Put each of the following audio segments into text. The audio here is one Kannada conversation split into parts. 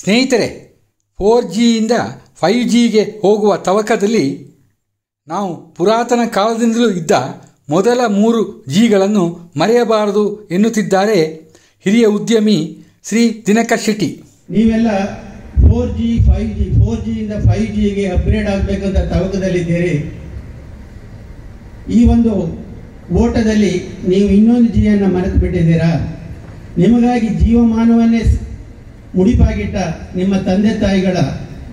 ಸ್ನೇಹಿತರೆ 4G ಇಂದ 5G ಗೆ ಹೋಗುವ ತವಕದಲ್ಲಿ ನಾವು ಪುರಾತನ ಕಾಲದಿಂದಲೂ ಇದ್ದ ಮೊದಲ 3G ಗಳನ್ನು ಮರೆಯಬಾರದು ಎನ್ನುತ್ತಿದ್ದಾರೆ ಹಿರಿಯ ಉದ್ಯಮಿ ಶ್ರೀ ದಿನಕರ್ ಶೆಟ್ಟಿ. ನೀವೆಲ್ಲ 4G 5G 4G ಇಂದ 5G ಗೆ ಅಪ್ಗ್ರೇಡ್ ಆಗಬೇಕು ಅಂತ ತವಕದಲ್ಲಿದ್ದೀರಿ. ಈ ಒಂದು ಓಟದಲ್ಲಿ ನೀವು ಇನ್ನೊಂದು ಜಿ ಅನ್ನು ಮರೆತು ಬಿಟ್ಟಿದ್ದೀರಾ? ನಿಮಗಾಗಿ ಜೀವಮಾನವನ್ನೇ ಮುಡಿಪಾಗಿಟ್ಟ ನಿಮ್ಮ ತಂದೆ ತಾಯಿಗಳ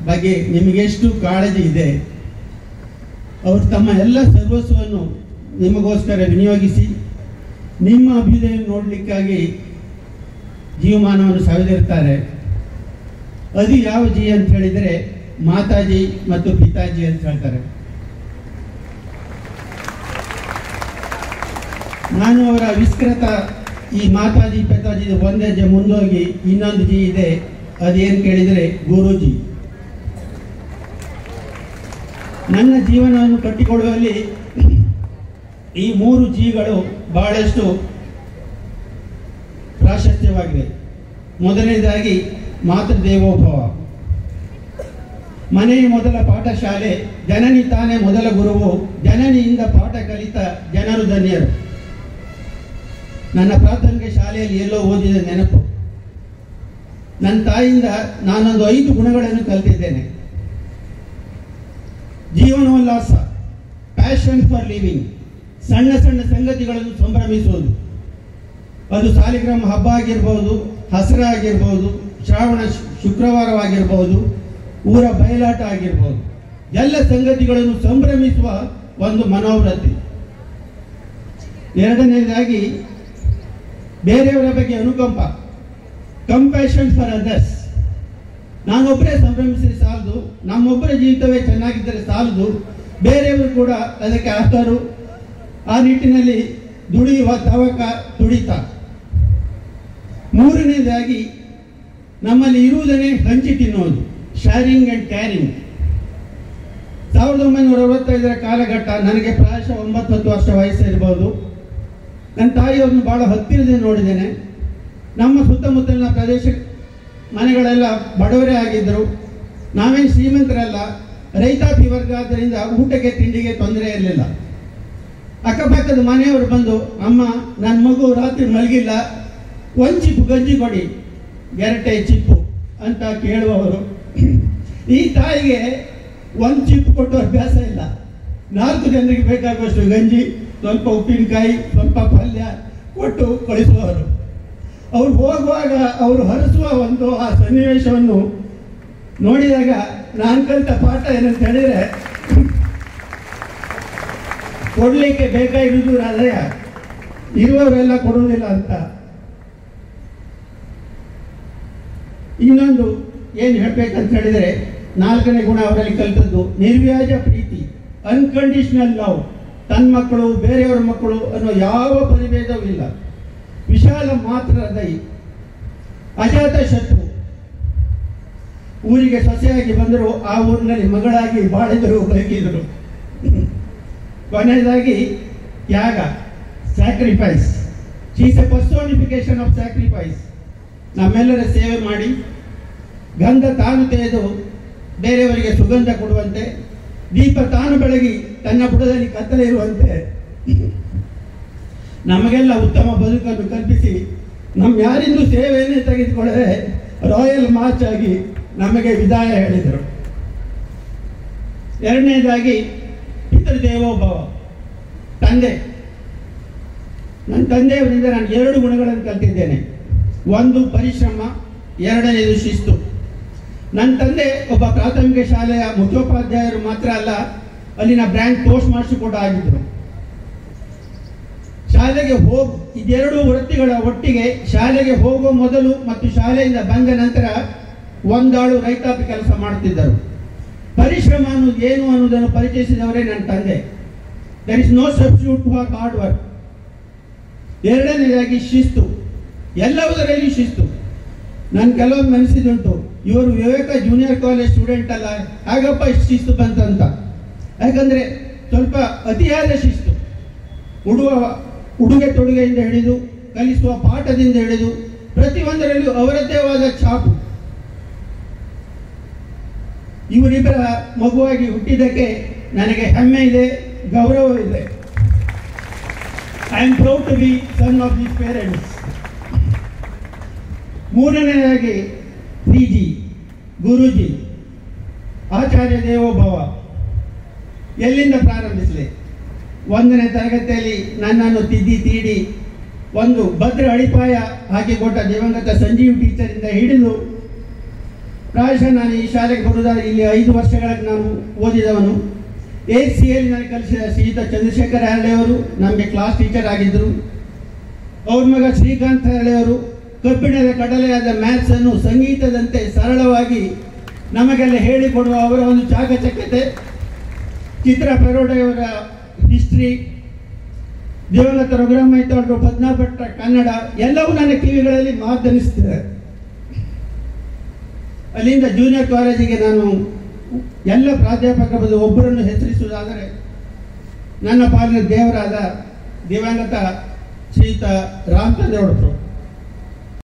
ಬಗ್ಗೆ ನಿಮಗೆಷ್ಟು ಕಾಳಜಿ ಇದೆ. ಅವರು ತಮ್ಮ ಎಲ್ಲ ಸರ್ವಸ್ವವನ್ನು ನಿಮಗೋಸ್ಕರ ವಿನಿಯೋಗಿಸಿ ನಿಮ್ಮ ಅಭ್ಯುದಯ ನೋಡಲಿಕ್ಕಾಗಿ ಜೀವಮಾನವನ್ನು ಸವೆದಿರ್ತಾರೆ. ಅದು ಯಾವ ಜಿ ಅಂತ ಹೇಳಿದರೆ ಮಾತಾಜಿ ಮತ್ತು ಪಿತಾಜಿ ಅಂತ ಹೇಳ್ತಾರೆ. ನಾನು ಅವರ ವಿಸ್ತೃತ ಈ ಮಾತಾಜಿ ಪಿತಾಜಿ ಒಂದೇ ಹೆಜ್ಜೆ ಮುಂದೋಗಿ ಇನ್ನೊಂದು ಜಿ ಇದೆ, ಅದೇನು ಕೇಳಿದರೆ ಗುರೂಜಿ. ನನ್ನ ಜೀವನವನ್ನು ಕಟ್ಟಿಕೊಡುವಲ್ಲಿ ಈ 3 ಜಿಗಳು ಬಹಳಷ್ಟು ಪ್ರಾಶಸ್ತ್ಯವಾಗಿದೆ. ಮೊದಲನೇದಾಗಿ ಮಾತೃದೇವೋಭವ. ಮನೆಯ ಮೊದಲ ಪಾಠ ಶಾಲೆ, ಜನನಿ ತಾನೇ ಮೊದಲ ಗುರುವು, ಜನನಿಯಿಂದ ಪಾಠ ಕಲಿತ ಜನರು ಧನ್ಯರು. ನನ್ನ ಪ್ರಾಥಮಿಕ ಶಾಲೆಯಲ್ಲಿ ಎಲ್ಲೋ ಓದಿದ ನೆನಪು. ನನ್ನ ತಾಯಿಯಿಂದ ನಾನೊಂದು 5 ಗುಣಗಳನ್ನು ಕಲಿತಿದ್ದೇನೆ. ಜೀವನೋಲ್ಲಾಸ, ಪ್ಯಾಷನ್ ಫಾರ್ ಲಿವಿಂಗ್, ಸಣ್ಣ ಸಣ್ಣ ಸಂಗತಿಗಳನ್ನು ಸಂಭ್ರಮಿಸುವುದು, ಅದು ಸಾಲಿಗ್ರಾಮ ಹಬ್ಬ ಆಗಿರ್ಬೋದು, ಹಸರ ಆಗಿರ್ಬೋದು, ಶ್ರಾವಣ ಶುಕ್ರವಾರವಾಗಿರ್ಬೋದು, ಊರ ಬಯಲಾಟ ಆಗಿರ್ಬೋದು, ಎಲ್ಲ ಸಂಗತಿಗಳನ್ನು ಸಂಭ್ರಮಿಸುವ ಒಂದು ಮನೋವೃತ್ತಿ. ಎರಡನೇದಾಗಿ ಬೇರೆಯವರ ಬಗ್ಗೆ ಅನುಕಂಪ, ಕಂಪ್ಯಾಷನ್ ಫಾರ್ ಅದರ್ಸ್. ನಾನೊಬ್ಬರೇ ಸಂಭ್ರಮಿಸಿದರೆ ಸಾಲದು, ನಮ್ಮೊಬ್ಬರ ಜೀವಿತವೇ ಚೆನ್ನಾಗಿದ್ದರೆ ಸಾಲದು, ಬೇರೆಯವರು ಕೂಡ ಅದಕ್ಕೆ ಅರ್ಥರು. ಆ ನಿಟ್ಟಿನಲ್ಲಿ ದುಡಿಯುವ ತವಕ, ತುಡಿತ. ಮೂರನೇದಾಗಿ ನಮ್ಮಲ್ಲಿ ಇರುವುದನ್ನೇ ಹಂಚಿ ತಿನ್ನುವುದು, ಶೇರಿಂಗ್ ಆ್ಯಂಡ್ ಕ್ಯಾರಿಂಗ್. 1965ರ ಕಾಲಘಟ್ಟ, ನನಗೆ ಪ್ರಾಯಶಃ 9-10 ವರ್ಷ ವಯಸ್ಸಿರ್ಬೋದು. ನನ್ನ ತಾಯಿಯವ್ರನ್ನ ಭಾಳ ಹತ್ತಿರದಿಂದ ನೋಡಿದ್ದೇನೆ. ನಮ್ಮ ಸುತ್ತಮುತ್ತಲಿನ ಪ್ರದೇಶ ಮನೆಗಳೆಲ್ಲ ಬಡವರೇ ಆಗಿದ್ದರು. ನಾವೇನು ಶ್ರೀಮಂತರಲ್ಲ, ರೈತಾಪಿ ವರ್ಗ, ಆದ್ದರಿಂದ ಊಟಕ್ಕೆ ತಿಂಡಿಗೆ ತೊಂದರೆ ಇರಲಿಲ್ಲ. ಅಕ್ಕಪಕ್ಕದ ಮನೆಯವರು ಬಂದು, ಅಮ್ಮ ನನ್ನ ಮಗು ರಾತ್ರಿ ಮಲಗಿಲ್ಲ, ಒಂದು ಚಿಪ್ಪು ಗಂಜಿ ಕೊಡಿ, ಗೆರಟೆ ಚಿಪ್ಪು ಅಂತ ಕೇಳುವವರು. ಈ ತಾಯಿಗೆ ಒಂದು ಚಿಪ್ಪು ಕೊಟ್ಟು ಅಭ್ಯಾಸ ಇಲ್ಲ. 4 ಜನರಿಗೆ ಬೇಕಾಗುವಷ್ಟು ಗಂಜಿ, ಸ್ವಲ್ಪ ಉಪ್ಪಿನಕಾಯಿ, ಸ್ವಲ್ಪ ಪಲ್ಯ ಕೊಟ್ಟು ಕಳಿಸುವವರು. ಅವ್ರು ಹೋಗುವಾಗ ಅವರು ಹರಿಸುವ ಒಂದು ಆ ಸನ್ನಿವೇಶವನ್ನು ನೋಡಿದಾಗ ನಾನು ಕಲಿತ ಪಾಠ ಏನಂತ ಹೇಳಿದರೆ, ಕೊಡಲಿಕ್ಕೆ ಬೇಕಾಗಿರುವುದು ಹೃದಯ, ಇರುವವರೆಲ್ಲ ಕೊಡುವುದಿಲ್ಲ ಅಂತ. ಇನ್ನೊಂದು ಏನು ಹೇಳಬೇಕಂತ ಹೇಳಿದರೆ, 4ನೇ ಗುಣ ಅವರಲ್ಲಿ ಕಲಿತದ್ದು ನಿರ್ವ್ಯಾಜ ಪ್ರೀತಿ, ಅನ್ಕಂಡೀಷನಲ್ ಲವ್. ತನ್ನ ಮಕ್ಕಳು ಬೇರೆಯವ್ರ ಮಕ್ಕಳು ಅನ್ನೋ ಯಾವ ಪರಿಭೇದವಿಲ್ಲ. ವಿಶಾಲ ಮಾತ್ರ ಹೃದಯ, ಅಜಾತ ಶತ್ರು. ಊರಿಗೆ ಸೊಸೆಯಾಗಿ ಬಂದರು, ಆ ಊರಿನಲ್ಲಿ ಮಗಳಾಗಿ ಬಾಳಿದರು, ಬದುಕಿದರು. ಕೊನೆಯದಾಗಿ ತ್ಯಾಗ, sacrifice. Is a personification of sacrifice. ನಮ್ಮೆಲ್ಲರ ಸೇವೆ ಮಾಡಿ, ಗಂಧ ತಾನು ತೆಗೆದು ಬೇರೆಯವರಿಗೆ ಸುಗಂಧ ಕೊಡುವಂತೆ, ದೀಪ ತಾನು ಬೆಳಗಿ ತನ್ನ ಬುಡದಲ್ಲಿ ಕತ್ತಲೆ ಇರುವಂತೆ ನಮಗೆಲ್ಲ ಉತ್ತಮ ಬದುಕನ್ನು ಕಲ್ಪಿಸಿ, ನಮ್ಮ ಯಾರಿಂದೂ ಸೇವೆಯನ್ನೇ ತೆಗೆದುಕೊಳ್ಳದೆ ರಾಯಲ್ ಮಾರ್ಚ್ ಆಗಿ ನಮಗೆ ವಿದಾಯ ಹೇಳಿದರು. ಎರಡನೇದಾಗಿ ಪಿತೃದೇವೋಭವ, ತಂದೆ. ನನ್ನ ತಂದೆಯವರಿಂದ ನಾನು 2 ಗುಣಗಳನ್ನು ಕಲ್ತಿದ್ದೇನೆ. ಒಂದು ಪರಿಶ್ರಮ, 2ನೇದು ಶಿಸ್ತು. ನನ್ನ ತಂದೆ ಒಬ್ಬ ಪ್ರಾಥಮಿಕ ಶಾಲೆಯ ಮುಖ್ಯೋಪಾಧ್ಯಾಯರು ಮಾತ್ರ ಅಲ್ಲ, ಅಲ್ಲಿನ ಬ್ರ್ಯಾಂಕ್ ಪೋಸ್ಟ್ ಮಾಸ್ಟರ್ ಕೂಡ ಆಗಿದ್ದರು. ಶಾಲೆಗೆ ಹೋಗಿ, ಇದೆರಡು ವೃತ್ತಿಗಳ ಒಟ್ಟಿಗೆ ಶಾಲೆಗೆ ಹೋಗೋ ಮೊದಲು ಮತ್ತು ಶಾಲೆಯಿಂದ ಬಂದ ನಂತರ ಒಂದಾಳು ರೈತಾಪಿ ಕೆಲಸ ಮಾಡುತ್ತಿದ್ದರು. ಪರಿಶ್ರಮ ಅನ್ನೋದು ಏನು ಅನ್ನೋದನ್ನು ಪರಿಚಯಿಸಿದವರೇ ನನ್ನ ತಂದೆ. There is no substitute for hard work. ಎರಡನೇದಾಗಿ ಶಿಸ್ತು, ಎಲ್ಲವುದರಲ್ಲಿ ಶಿಸ್ತು. ನಾನು ಕೆಲವೊಮ್ಮೆ ಅನಿಸಿದುಂಟು, ಇವರು ವಿವೇಕ ಜೂನಿಯರ್ ಕಾಲೇಜ್ ಸ್ಟೂಡೆಂಟ್ ಅಲ್ಲ, ಹಾಗಪ್ಪ ಇಷ್ಟು ಶಿಸ್ತು ಬಂತಂತ. ಯಾಕಂದರೆ ಸ್ವಲ್ಪ ಅತಿಯಾದ ಶಿಸ್ತು, ಉಡುಗೆ ತೊಡುಗೆಯಿಂದ ಹಿಡಿದು ಕಲಿಸುವ ಪಾಠದಿಂದ ಹಿಡಿದು ಪ್ರತಿಯೊಂದರಲ್ಲೂ ಅವರದ್ದೇ ಆದ ಛಾಪು. ಇವರಿಬ್ಬರ ಮಗುವಾಗಿ ಹುಟ್ಟಿದಕ್ಕೆ ನನಗೆ ಹೆಮ್ಮೆ ಇದೆ, ಗೌರವ ಇದೆ. I am proud to be son of these parents. ಮೂರನೆಯದಾಗಿ ಶ್ರೀಜಿ, ಗುರುಜಿ, ಆಚಾರ್ಯ ದೇವೋಭವ. ಎಲ್ಲಿಂದ ಪ್ರಾರಂಭಿಸಲಿ? ಒಂದನೇ ತರಗತಿಯಲ್ಲಿ ನನ್ನನ್ನು ತೀಡಿ ಒಂದು ಭದ್ರ ಅಡಿಪಾಯ ಹಾಕಿಕೊಟ್ಟ ದಿವಂಗತ ಸಂಜೀವ್ ಟೀಚರಿಂದ ಹಿಡಿದು ಪ್ರಾಯಶಃ ನಾನು ಈ ಶಾಲೆಗೆ ಬರುವುದಾದ ಇಲ್ಲಿ 5 ವರ್ಷಗಳಿಗೆ ನಾನು ಓದಿದವನು. ACL ನನಗೆ ಕಲಿಸಿದ ಶ್ರೀಯುತ ಚಂದ್ರಶೇಖರ ಹರಳೆಯವರು ನಮಗೆ ಕ್ಲಾಸ್ ಟೀಚರ್ ಆಗಿದ್ದರು. ಅವ್ರ ಮಗ ಶ್ರೀಕಾಂತ್ ಹರಳೆಯವರು ಕಬ್ಬಿಣದ ಕಡಲೆಯಾದ ಮ್ಯಾಥ್ಸನ್ನು ಸಂಗೀತದಂತೆ ಸರಳವಾಗಿ ನಮಗೆಲ್ಲ ಹೇಳಿಕೊಡುವ ಅವರ ಒಂದು ಚಾಕಚಕ್ಯತೆ. ಚಿತ್ರ ಪೆರೋಡೆಯವರ ಹಿಸ್ಟ್ರಿ, ದಿವಂಗತ ರಘುರಾಮಯ್ಯವ್ರ ಪದ್ಮಪಟ್ಟ ಕನ್ನಡ ಎಲ್ಲವೂ ನನ್ನ ಕಿವಿಗಳಲ್ಲಿ ಮಾತನಿಸ್ತಿದೆ. ಅಲ್ಲಿಂದ ಜೂನಿಯರ್ ಕಾಲೇಜಿಗೆ ನಾನು ಎಲ್ಲ ಪ್ರಾಧ್ಯಾಪಕರ ಬದಲು ಒಬ್ಬರನ್ನು ಹೆಸರಿಸುವುದಾದರೆ ನನ್ನ ಪಾಲಿನ ದೇವರಾದ ದಿವಂಗತ ಶ್ರೀಯುತ ರಾಮಚಂದ್ರವರು